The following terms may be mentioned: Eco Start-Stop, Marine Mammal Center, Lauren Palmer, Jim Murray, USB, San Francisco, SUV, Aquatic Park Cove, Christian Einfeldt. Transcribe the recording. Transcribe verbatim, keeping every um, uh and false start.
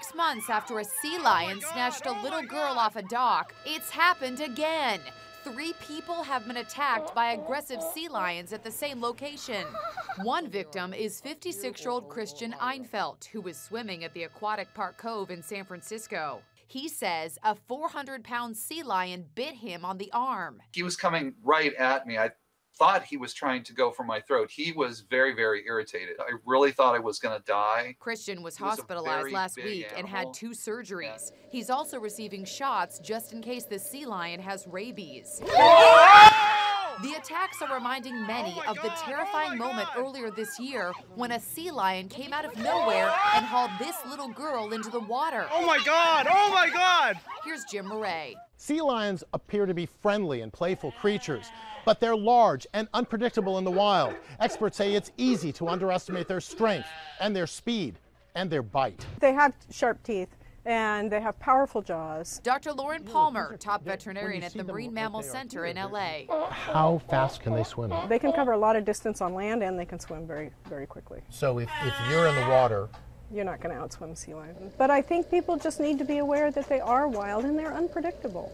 six months after a sea lion snatched a little girl off a dock, it's happened again. Three people have been attacked by aggressive sea lions at the same location. One victim is fifty-six-year-old Christian Einfeldt, who was swimming at the Aquatic Park Cove in San Francisco. He says a four hundred pound sea lion bit him on the arm. He was coming right at me. I thought he was trying to go for my throat. He was very, very irritated. I really thought I was going to die. Christian was, was hospitalized last week animal. and had two surgeries. Yeah. He's also receiving shots just in case the sea lion has rabies. The attacks are reminding many oh of God, the terrifying oh moment God. earlier this year when a sea lion came out of nowhere and hauled this little girl into the water. Oh my God! Oh my God! Here's Jim Murray. Sea lions appear to be friendly and playful creatures, but they're large and unpredictable in the wild. Experts say it's easy to underestimate their strength and their speed and their bite. They have sharp teeth, and they have powerful jaws. Doctor Lauren Palmer, top veterinarian at the Marine Mammal Center in L A How fast can they swim? They can cover a lot of distance on land, and they can swim very, very quickly. So if, if you're in the water, you're not going to outswim sea lions. But I think people just need to be aware that they are wild and they're unpredictable.